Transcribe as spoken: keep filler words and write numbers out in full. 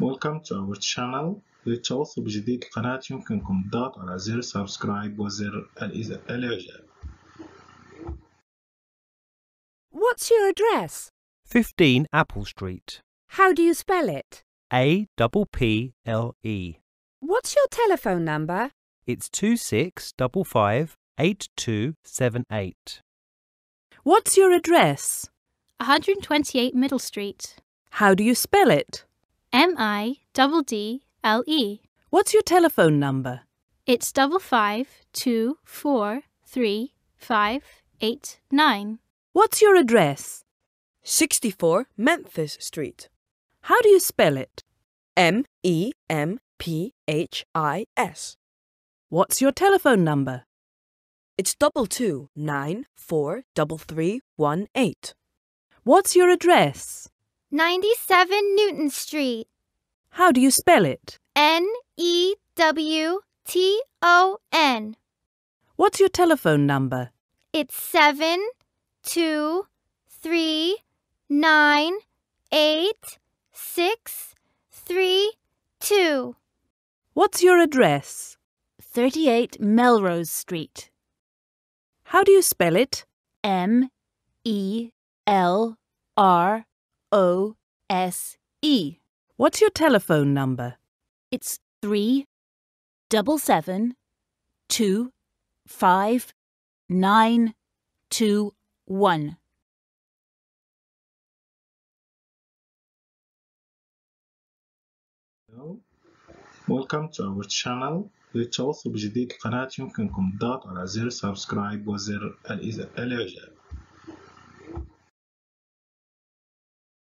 Welcome to our channel. للتوصل بجديد القناة يمكنكم الضغط على زر سبسكرايب وزر الإعجاب. What's your address? fifteen Apple Street. How do you spell it? A P P L E. What's your telephone number? It's two six five five eight two seven eight. What's your address? one twenty-eight Middle Street. How do you spell it? M I D D L E. What's your telephone number? It's five five two four three five eight nine. What's your address? sixty-four Memphis Street. How do you spell it? M E M P H I S. What's your telephone number? It's two two nine four three three one eight. What's your address? ninety-seven Newton Street. How do you spell it? N E W T O N. What's your telephone number? It's seven two three nine eight six three two. What's your address? thirty-eight Melrose Street. How do you spell it? M E L R O S E. What's your telephone number? It's three seven seven two five nine two one. Hello. Welcome to our channel. للتوصل بجديد القناة يمكنكم الضغط على زر سبسكرايب وزر الإعجاب.